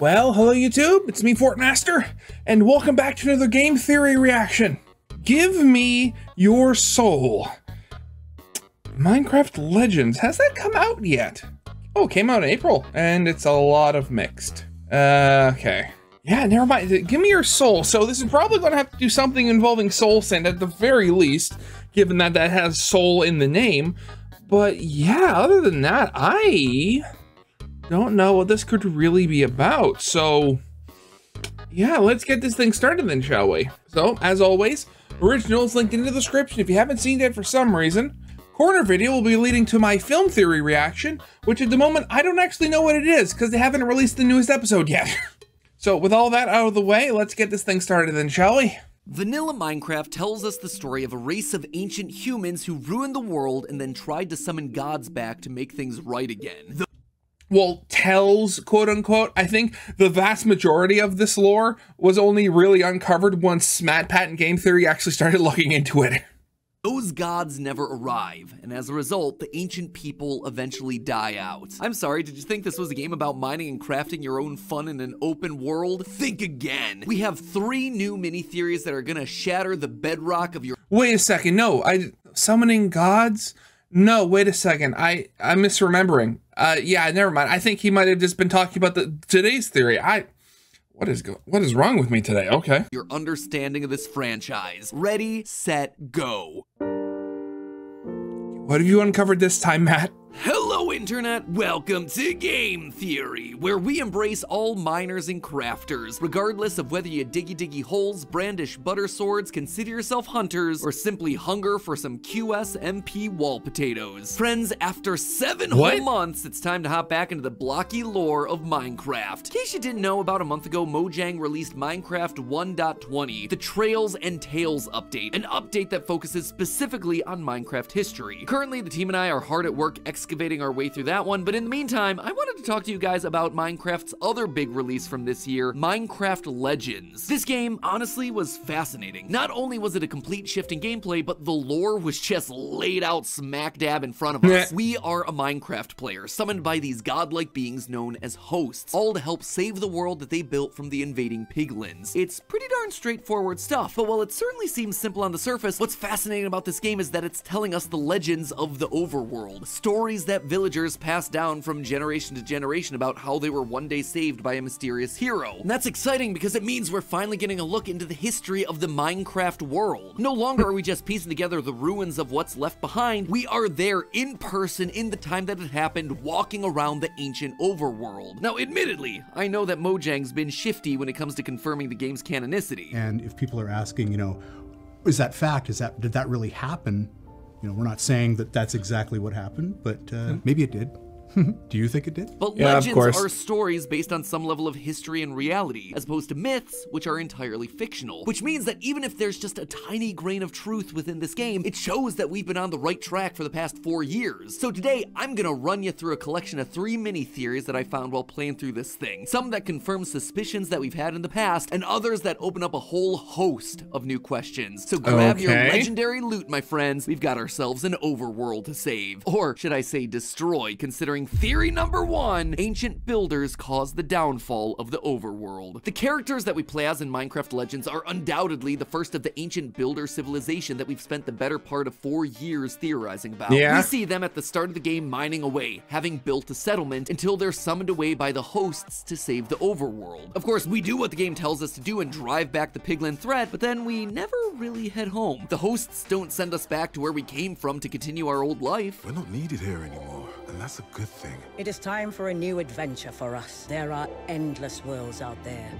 Well, hello YouTube, it's me Fortmaster, and welcome back to another Game Theory reaction. Give me your soul. Minecraft Legends, has that come out yet? Oh, it came out in April, and it's a lot of mixed. Okay. Yeah, never mind, give me your soul. So this is probably gonna have to do something involving soul sand at the very least, given that that has soul in the name. But yeah, other than that, I don't know what this could really be about. So yeah, let's get this thing started then, shall we? So as always, originals linked in the description if you haven't seen that for some reason. Corner video will be leading to my Film Theory reaction, which at the moment I don't actually know what it is because they haven't released the newest episode yet. So with all that out of the way, let's get this thing started then, shall we? Vanilla Minecraft tells us the story of a race of ancient humans who ruined the world and then tried to summon gods back to make things right again. Well, tells, quote unquote. I think the vast majority of this lore was only really uncovered once MatPat and Game Theory actually started looking into it. Those gods never arrive, and as a result, the ancient people eventually die out. I'm sorry, did you think this was a game about mining and crafting your own fun in an open world? Think again! We have three new mini-theories that are gonna shatter the bedrock of your— Wait a second, no, summoning gods? No, wait a second, I'm misremembering. Yeah, never mind, I think he might have just been talking about today's theory. What is wrong with me today? Okay. Your understanding of this franchise. Ready, set, go. What have you uncovered this time, Matt? Hello, Internet! Welcome to Game Theory, where we embrace all miners and crafters, regardless of whether you diggy holes, brandish butter swords, consider yourself hunters, or simply hunger for some QSMP wall potatoes. Friends, after seven whole months, it's time to hop back into the blocky lore of Minecraft. In case you didn't know, about a month ago, Mojang released Minecraft 1.20, the Trails and Tales update, an update that focuses specifically on Minecraft history. Currently, the team and I are hard at work excavating our way through that one, but in the meantime, I wanted to talk to you guys about Minecraft's other big release from this year, Minecraft Legends. This game, honestly, was fascinating. Not only was it a complete shift in gameplay, but the lore was just laid out smack dab in front of us. We are a Minecraft player, summoned by these godlike beings known as hosts, all to help save the world that they built from the invading piglins. It's pretty darn straightforward stuff, but while it certainly seems simple on the surface, what's fascinating about this game is that it's telling us the legends of the overworld, stories that villagers pass down from generation to generation about how they were one day saved by a mysterious hero. And that's exciting because it means we're finally getting a look into the history of the Minecraft world. No longer are we just piecing together the ruins of what's left behind, we are there in person in the time that it happened, walking around the ancient overworld. Now, admittedly, I know that Mojang's been shifty when it comes to confirming the game's canonicity. And if people are asking, you know, is that fact? Did that really happen? You know, we're not saying that that's exactly what happened, but maybe it did. Do you think it did? But yeah, legends are stories based on some level of history and reality, as opposed to myths, which are entirely fictional. Which means that even if there's just a tiny grain of truth within this game, it shows that we've been on the right track for the past 4 years. So today, I'm gonna run you through a collection of three mini-theories that I found while playing through this thing. Some that confirm suspicions that we've had in the past, and others that open up a whole host of new questions. So grab your legendary loot, my friends. We've got ourselves an overworld to save. Or should I say destroy, considering theory number one, ancient builders caused the downfall of the overworld. The characters that we play as in Minecraft Legends are undoubtedly the first of the ancient builder civilization that we've spent the better part of 4 years theorizing about. Yeah. We see them at the start of the game mining away, having built a settlement until they're summoned away by the hosts to save the overworld. Of course, we do what the game tells us to do and drive back the piglin threat, but then we never really head home. The hosts don't send us back to where we came from to continue our old life. We're not needed here anymore, and that's a good thing. It is time for a new adventure for us. There are endless worlds out there,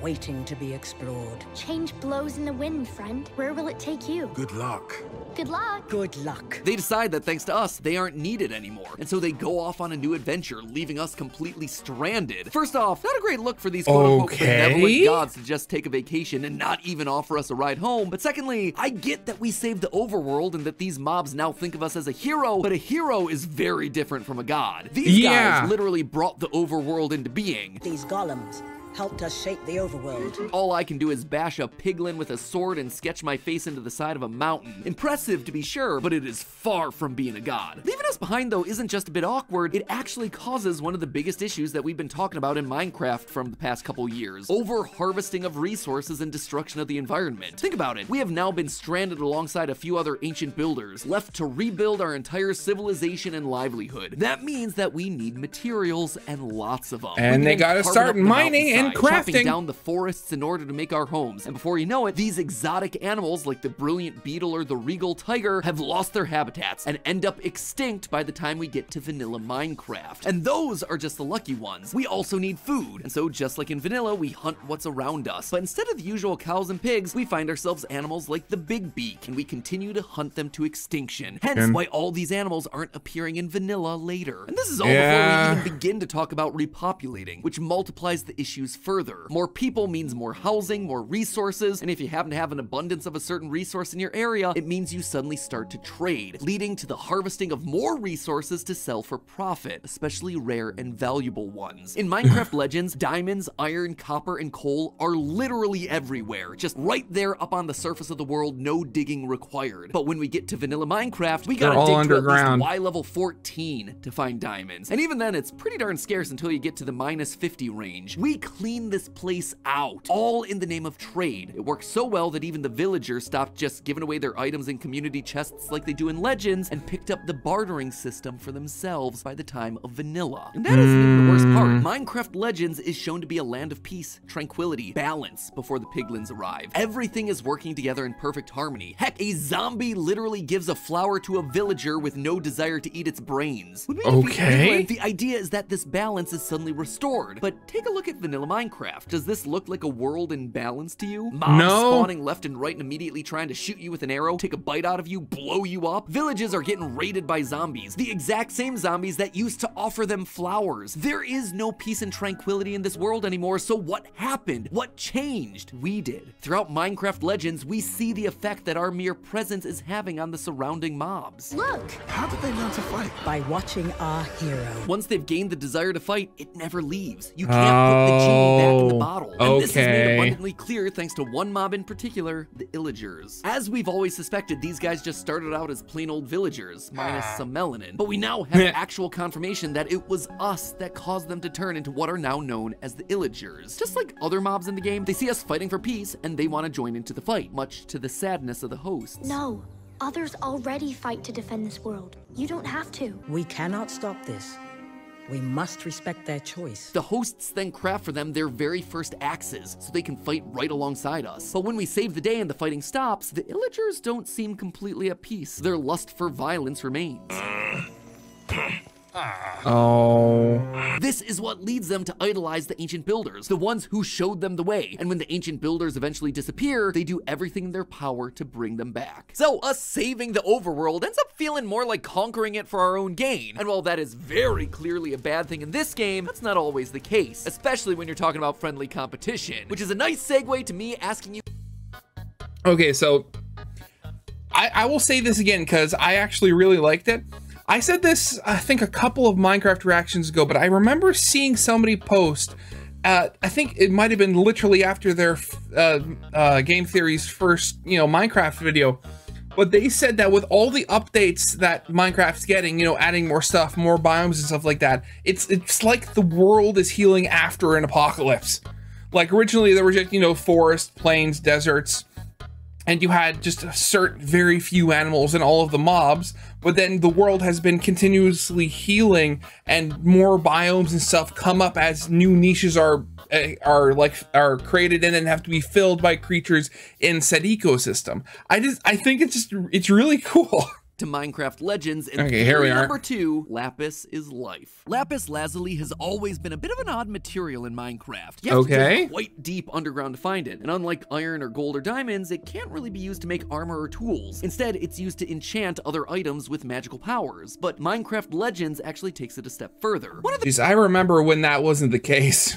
waiting to be explored. Change blows in the wind, friend. Where will it take you? Good luck. Good luck. Good luck. They decide that thanks to us, they aren't needed anymore. And so they go off on a new adventure, leaving us completely stranded. First off, not a great look for these quote-unquote benevolent gods to just take a vacation and not even offer us a ride home. But secondly, I get that we saved the overworld and that these mobs now think of us as a hero, but a hero is very different from a god. These guys literally brought the overworld into being. These golems helped us shape the overworld. All I can do is bash a piglin with a sword and sketch my face into the side of a mountain. Impressive to be sure, but it is far from being a god. Leaving us behind though isn't just a bit awkward, it actually causes one of the biggest issues that we've been talking about in Minecraft from the past couple years. Over-harvesting of resources and destruction of the environment. Think about it, we have now been stranded alongside a few other ancient builders, left to rebuild our entire civilization and livelihood. That means that we need materials and lots of them. And they gotta start mining and crafting. Chopping down the forests in order to make our homes. And before you know it, these exotic animals like the brilliant beetle or the regal tiger have lost their habitats and end up extinct by the time we get to vanilla Minecraft. And those are just the lucky ones. We also need food. And so just like in vanilla, we hunt what's around us. But instead of the usual cows and pigs, we find ourselves animals like the big beak, and we continue to hunt them to extinction. Hence why all these animals aren't appearing in vanilla later. And this is all before we even begin to talk about repopulating, which multiplies the issues further. More people means more housing, more resources, and if you happen to have an abundance of a certain resource in your area, it means you suddenly start to trade, leading to the harvesting of more resources to sell for profit, especially rare and valuable ones. In Minecraft Legends, diamonds, iron, copper, and coal are literally everywhere, just right there up on the surface of the world, no digging required. But when we get to vanilla Minecraft, we gotta dig to at least Y level 14 to find diamonds. And even then, it's pretty darn scarce until you get to the minus 50 range. We clean this place out, all in the name of trade. It works so well that even the villagers stopped just giving away their items in community chests like they do in Legends and picked up the bartering system for themselves by the time of vanilla. And that isn't even the worst part. Minecraft Legends is shown to be a land of peace, tranquility, balance before the piglins arrive. Everything is working together in perfect harmony. Heck, a zombie literally gives a flower to a villager with no desire to eat its brains. Okay. The idea is that this balance is suddenly restored. But take a look at vanilla Minecraft. Does this look like a world in balance to you? Mobs spawning left and right and immediately trying to shoot you with an arrow, take a bite out of you, blow you up. Villages are getting raided by zombies, the exact same zombies that used to offer them flowers. There is no peace and tranquility in this world anymore, so what happened? What changed? We did. Throughout Minecraft Legends, we see the effect that our mere presence is having on the surrounding mobs. Look! How did they learn to fight? By watching our hero. Once they've gained the desire to fight, it never leaves. You can't put the genie back in the bottle. And this is made abundantly clear thanks to one mob in particular, the Illagers. As we've always suspected, these guys just started out as plain old villagers, minus some melanin. But we now have actual confirmation that it was us that caused them to turn into what are now known as the Illagers. Just like other mobs in the game, they see us fighting for peace and they want to join into the fight, much to the sadness of the hosts. No, others already fight to defend this world. You don't have to. We cannot stop this. We must respect their choice. The hosts then craft for them their very first axes, so they can fight right alongside us. But when we save the day and the fighting stops, the Illagers don't seem completely at peace. Their lust for violence remains. This is what leads them to idolize the ancient builders, the ones who showed them the way. And when the ancient builders eventually disappear, they do everything in their power to bring them back. So us saving the overworld ends up feeling more like conquering it for our own gain. And while that is very clearly a bad thing in this game, that's not always the case, especially when you're talking about friendly competition, which is a nice segue to me asking you. Okay, so I will say this again because I actually really liked it. I said this, I think, a couple of Minecraft reactions ago, but I remember seeing somebody post, I think it might have been literally after their Game Theory's first, Minecraft video, but they said that with all the updates that Minecraft's getting, adding more stuff, more biomes and stuff like that, it's like the world is healing after an apocalypse. Like originally there were just, forests, plains, deserts, and you had just a certain very few animals and all of the mobs, but then the world has been continuously healing and more biomes and stuff come up as new niches are created and then have to be filled by creatures in said ecosystem. I think it's really cool. To Minecraft Legends, and okay, here we are. Number 2, lapis is life. Lapis lazuli has always been a bit of an odd material in Minecraft. You have to dig quite deep underground to find it, and unlike iron or gold or diamonds, it can't really be used to make armor or tools. Instead, it's used to enchant other items with magical powers, but Minecraft Legends actually takes it a step further. Jeez, I remember when that wasn't the case.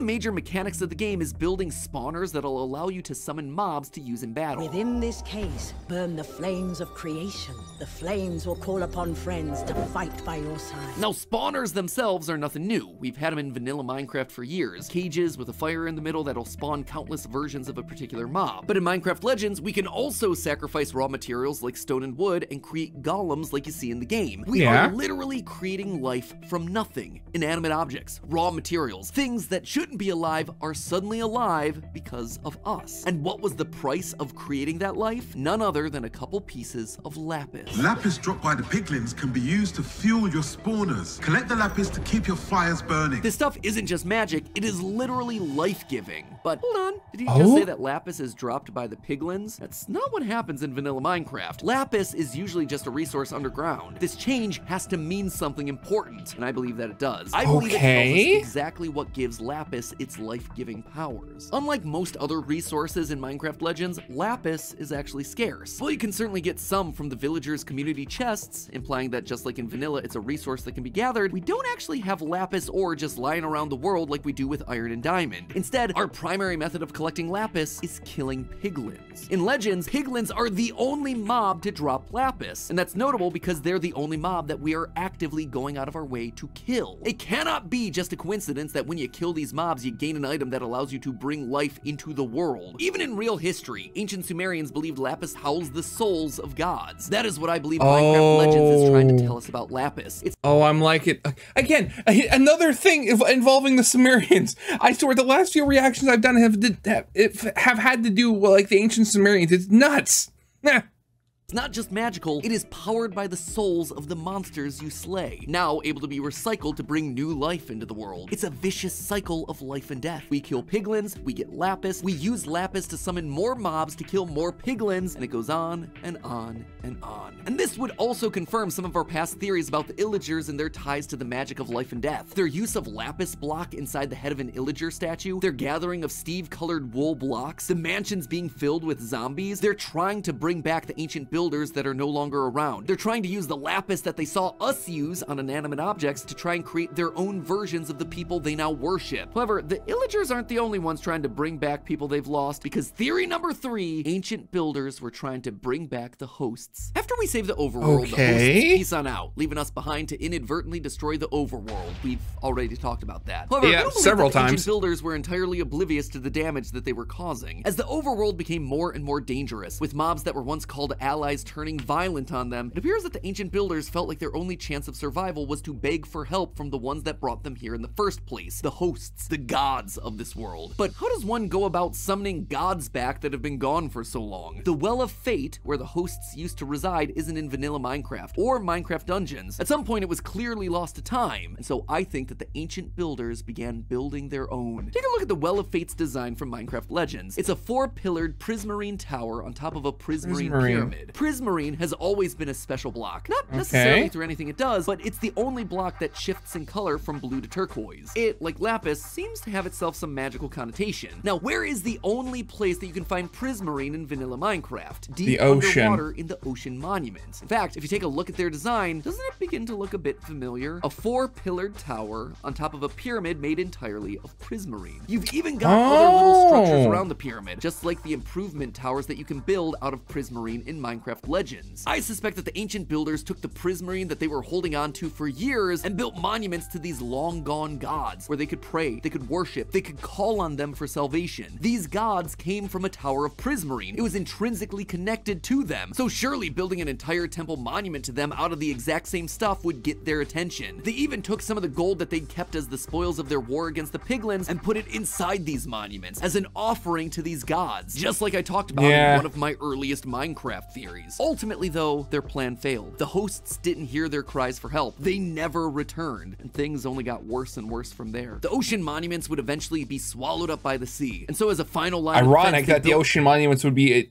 Major mechanics of the game is building spawners that'll allow you to summon mobs to use in battle. Within this case, burn the flames of creation. The flames will call upon friends to fight by your side. Now, spawners themselves are nothing new. We've had them in vanilla Minecraft for years. Cages with a fire in the middle that'll spawn countless versions of a particular mob. But in Minecraft Legends, we can also sacrifice raw materials like stone and wood and create golems like you see in the game. We are literally creating life from nothing. Inanimate objects, raw materials, things that should be alive are suddenly alive because of us. And what was the price of creating that life? None other than a couple pieces of lapis. Lapis dropped by the piglins can be used to fuel your spawners. Collect the lapis to keep your fires burning. This stuff isn't just magic, it is literally life-giving. But hold on, did he just say that lapis is dropped by the piglins? That's not what happens in vanilla Minecraft. Lapis is usually just a resource underground. This change has to mean something important, and I believe that it does. I believe it tells us exactly what gives lapis its life-giving powers. Unlike most other resources in Minecraft Legends, lapis is actually scarce. Well, you can certainly get some from the villagers' community chests, implying that just like in vanilla, it's a resource that can be gathered. We don't actually have lapis ore just lying around the world like we do with iron and diamond. Instead, our primary method of collecting lapis is killing piglins. In Legends, piglins are the only mob to drop lapis, and that's notable because they're the only mob that we are actively going out of our way to kill. It cannot be just a coincidence that when you kill these mobs, you gain an item that allows you to bring life into the world. Even in real history, ancient Sumerians believed lapis housed the souls of gods. That is what I believe Minecraft Legends is trying to tell us about lapis. It's I'm like it. Again, another thing involving the Sumerians. I swear the last few reactions I've done have had to do with like the ancient Sumerians. It's nuts. It's not just magical, it is powered by the souls of the monsters you slay, now able to be recycled to bring new life into the world. It's a vicious cycle of life and death. We kill piglins, we get lapis, we use lapis to summon more mobs to kill more piglins, and it goes on and on and on. And this would also confirm some of our past theories about the Illagers and their ties to the magic of life and death. Their use of lapis block inside the head of an Illager statue, their gathering of Steve-colored wool blocks, the mansions being filled with zombies, they're trying to bring back the ancient builders that are no longer around. They're trying to use the lapis that they saw us use on inanimate objects to try and create their own versions of the people they now worship. However, the Illagers aren't the only ones trying to bring back people they've lost, because theory number 3, ancient builders were trying to bring back the hosts. After we save the overworld, the hosts peace on out, leaving us behind to inadvertently destroy the overworld. We've already talked about that. However, yeah, several times. Ancient builders were entirely oblivious to the damage that they were causing, as the overworld became more and more dangerous, with mobs that were once called allies turning violent on them. It appears that the ancient builders felt like their only chance of survival was to beg for help from the ones that brought them here in the first place, the hosts, the gods of this world. But how does one go about summoning gods back that have been gone for so long? The Well of Fate, where the hosts used to reside, isn't in vanilla Minecraft or Minecraft Dungeons. At some point, it was clearly lost to time, and so I think that the ancient builders began building their own. Take a look at the Well of Fate's design from Minecraft Legends. It's a 4-pillared prismarine tower on top of a prismarine pyramid. Prismarine has always been a special block, not necessarily through anything it does, but it's the only block that shifts in color from blue to turquoise. It, like lapis, seems to have itself some magical connotation. Now, where is the only place that you can find prismarine in vanilla Minecraft? Deep underwater in the Ocean Monument. In fact, if you take a look at their design, doesn't it begin to look a bit familiar? A 4-pillared tower on top of a pyramid made entirely of prismarine. You've even got other little structures around the pyramid, just like the improvement towers that you can build out of prismarine in Minecraft Legends. I suspect that the ancient builders took the prismarine that they were holding on to for years and built monuments to these long-gone gods where they could pray, they could worship, they could call on them for salvation. These gods came from a tower of prismarine. It was intrinsically connected to them, so surely building an entire temple monument to them out of the exact same stuff would get their attention. They even took some of the gold that they'd kept as the spoils of their war against the piglins and put it inside these monuments as an offering to these gods, just like I talked about in one of my earliest Minecraft theories. Ultimately, though, their plan failed. The hosts didn't hear their cries for help. They never returned, and things only got worse and worse from there. The ocean monuments would eventually be swallowed up by the sea, and so as a final line of defense, ironic that the ocean monuments would be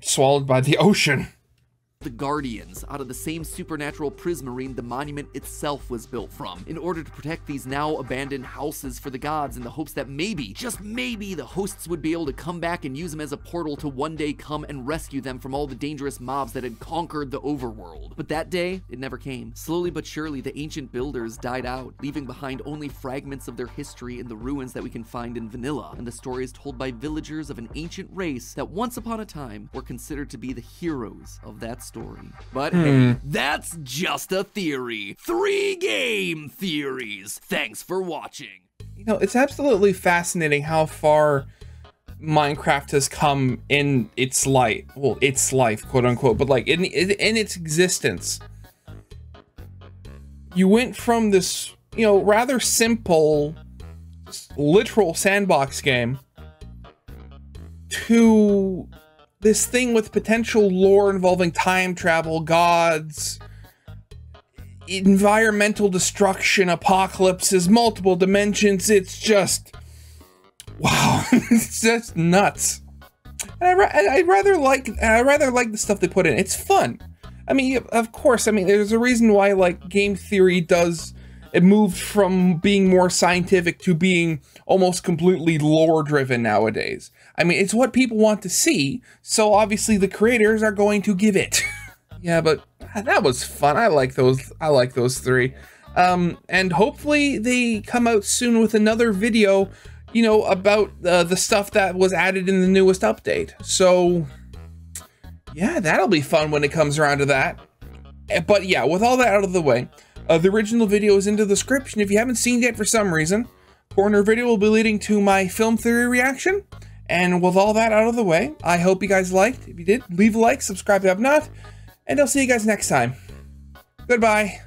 swallowed by the ocean. the Guardians out of the same supernatural prismarine the monument itself was built from, in order to protect these now abandoned houses for the gods in the hopes that maybe, just maybe, the hosts would be able to come back and use them as a portal to one day come and rescue them from all the dangerous mobs that had conquered the overworld. But that day, it never came. Slowly but surely, the ancient builders died out, leaving behind only fragments of their history in the ruins that we can find in Vanilla, and the story is told by villagers of an ancient race that once upon a time were considered to be the heroes of that story. But hey, that's just a theory. 3 game theories. Thanks for watching. You know, it's absolutely fascinating how far Minecraft has come in its light, well, its life, quote unquote, but like in its existence. You went from this, you know, rather simple, literal sandbox game to this thing with potential lore involving time travel, gods, environmental destruction, apocalypses, multiple dimensions. It's just, wow, it's just nuts. And I rather like the stuff they put in. It's fun. I mean, of course, I mean, there's a reason why, like, Game Theory does, it moved from being more scientific to being almost completely lore-driven nowadays. I mean, it's what people want to see, so obviously the creators are going to give it. Yeah, but that was fun. I like those 3. And hopefully they come out soon with another video, you know, about the stuff that was added in the newest update. So yeah, that'll be fun when it comes around to that. But yeah, with all that out of the way, the original video is in the description if you haven't seen it for some reason. Corner video will be leading to my Film Theory reaction. And with all that out of the way, I hope you guys liked. If you did, leave a like, subscribe if you have not, and I'll see you guys next time. Goodbye.